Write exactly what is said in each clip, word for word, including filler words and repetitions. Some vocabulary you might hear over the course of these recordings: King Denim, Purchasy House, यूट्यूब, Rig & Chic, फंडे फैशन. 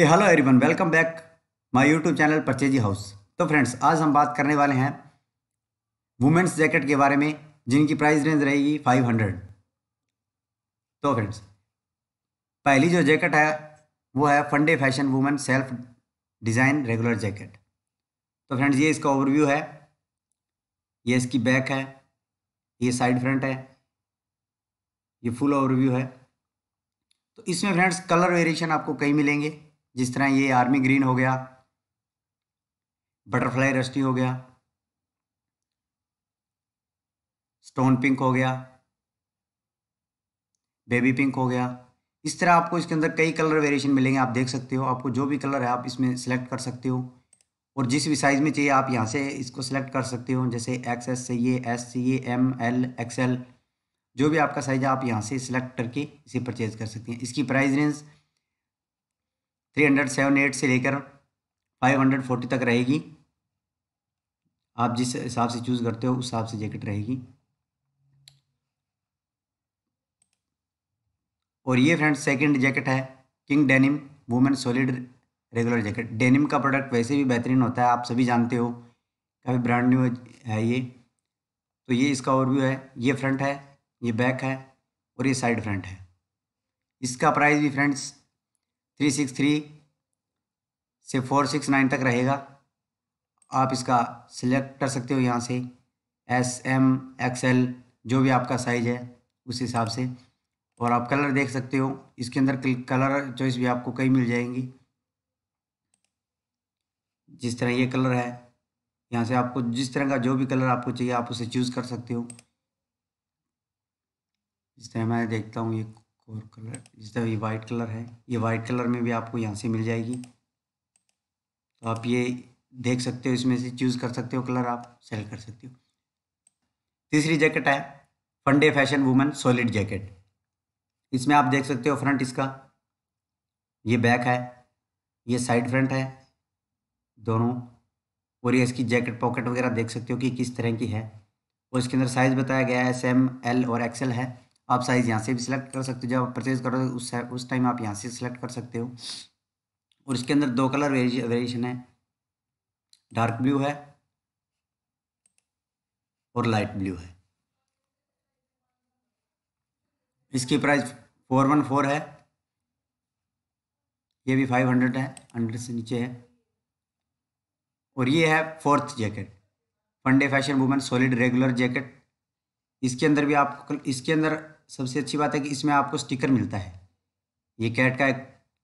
A hello everyone, welcome back my यूट्यूब channel Purchasey House. तो friends, आज हम बात करने वाले हैं वुमेन्स जैकेट के बारे में, जिनकी प्राइस रेंज रहेगी पाँच सौ। तो फ्रेंड्स, पहली जो जैकेट है वो है फंडे फैशन women self design regular jacket. तो फ्रेंड्स, ये इसका ओवरव्यू है, ये इसकी बैक है, ये साइड फ्रंट है, ये फुल ओवरव्यू है। तो इसमें फ्रेंड्स कलर वेरिएशन आपको कई मिलेंगे, जिस तरह ये आर्मी ग्रीन हो गया, बटरफ्लाई रस्टी हो गया, स्टोन पिंक हो गया, बेबी पिंक हो गया। इस तरह आपको इसके अंदर कई कलर वेरिएशन मिलेंगे। आप देख सकते हो, आपको जो भी कलर है आप इसमें सेलेक्ट कर सकते हो, और जिस भी साइज़ में चाहिए आप यहाँ से इसको सेलेक्ट कर सकते हो। जैसे एक्स एस चाहिए, एस चाहिए, एम एल एक्सएल, जो भी आपका साइज़ है आप यहाँ से सिलेक्ट करके इसे परचेज कर सकते हैं। इसकी प्राइस रेंज तीन सौ अठहत्तर से लेकर पाँच सौ चालीस तक रहेगी। आप जिस हिसाब से चूज़ करते हो उस हिसाब से जैकेट रहेगी। और ये फ्रेंड्स सेकंड जैकेट है, King denim women solid regular jacket. Denim का प्रोडक्ट वैसे भी बेहतरीन होता है, आप सभी जानते हो, काफ़ी ब्रांड न्यू है ये। तो ये इसका ओवरव्यू है, ये फ्रंट है, ये बैक है और ये साइड फ्रंट है। इसका प्राइस भी फ्रेंड्स थ्री सिक्स थ्री से फोर सिक्स नाइन तक रहेगा। आप इसका सिलेक्ट कर सकते हो यहाँ से, एस एम एक्सएल, जो भी आपका साइज़ है उस हिसाब से। और आप कलर देख सकते हो, इसके अंदर कलर चॉइस भी आपको कई मिल जाएंगी। जिस तरह ये कलर है, यहाँ से आपको जिस तरह का जो भी कलर आपको चाहिए आप उसे चूज़ कर सकते हो। जिस तरह मैं देखता हूँ ये और कलर, जिस तरह ये वाइट कलर है, ये वाइट कलर में भी आपको यहाँ से मिल जाएगी। तो आप ये देख सकते हो, इसमें से चूज़ कर सकते हो, कलर आप सेलेक्ट कर सकते हो। तीसरी जैकेट है फंडे फैशन women solid jacket. इसमें आप देख सकते हो फ्रंट इसका, ये बैक है, ये साइड फ्रंट है दोनों, और ये इसकी जैकेट पॉकेट वगैरह देख सकते हो कि किस तरह की है। और इसके अंदर साइज़ बताया गया है, एस एम एल और एक्सएल है। आप साइज़ यहाँ से भी सिलेक्ट कर सकते हो, जब आप परचेज़ करो उस उस टाइम आप यहाँ से सिलेक्ट कर सकते हो। और इसके अंदर दो कलर वेरिएशन है, डार्क ब्लू है और लाइट ब्लू है। इसकी प्राइस फोर वन फोर है, ये भी फाइव हंड्रेड है, हंड्रेड से नीचे है। और ये है फोर्थ जैकेट, फंडे फैशन women solid regular jacket. इसके अंदर भी आपको, इसके अंदर सबसे अच्छी बात है कि इसमें आपको स्टिकर मिलता है। ये कैट का एक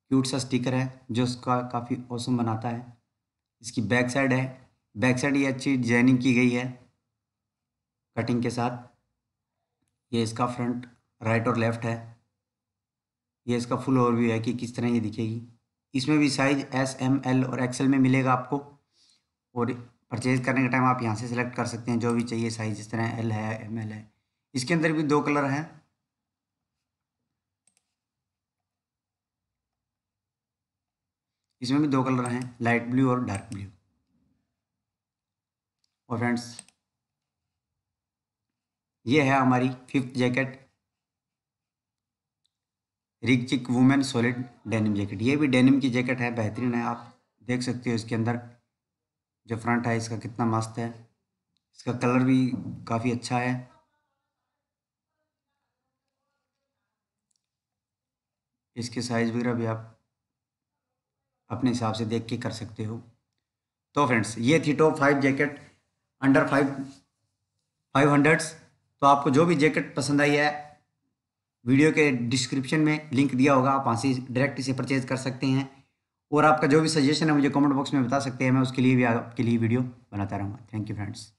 क्यूट सा स्टिकर है जो उसका काफ़ी औसम बनाता है। इसकी बैक साइड है, बैक साइड ये अच्छी डिजाइनिंग की गई है कटिंग के साथ। ये इसका फ्रंट राइट और लेफ़्ट है। ये इसका फुल ओवरव्यू है कि किस तरह ये दिखेगी। इसमें भी साइज एस एम एल और एक्सएल में मिलेगा आपको, और परचेज करने के टाइम आप यहाँ से सिलेक्ट कर सकते हैं जो भी चाहिए साइज, इस तरह एल है, एम एल है। इसके अंदर भी दो कलर हैं, इसमें भी दो कलर हैं, लाइट ब्लू और डार्क ब्लू। और फ्रेंड्स, ये है हमारी फिफ्थ जैकेट, रिग चिक वुमेन सॉलिड डेनिम जैकेट। ये भी डेनिम की जैकेट है, बेहतरीन है। आप देख सकते हो इसके अंदर जो फ्रंट है इसका कितना मस्त है, इसका कलर भी काफ़ी अच्छा है। इसके साइज़ वगैरह भी आप अपने हिसाब से देख के कर सकते हो। तो फ्रेंड्स, ये थी top five jacket under five five hundreds. तो आपको जो भी जैकेट पसंद आई है, वीडियो के डिस्क्रिप्शन में लिंक दिया होगा, आप वहाँ से डायरेक्ट इसे परचेज कर सकते हैं। और आपका जो भी सजेशन है मुझे कमेंट बॉक्स में बता सकते हैं, मैं उसके लिए भी आपके लिए वीडियो बनाता रहूँगा। Thank you friends.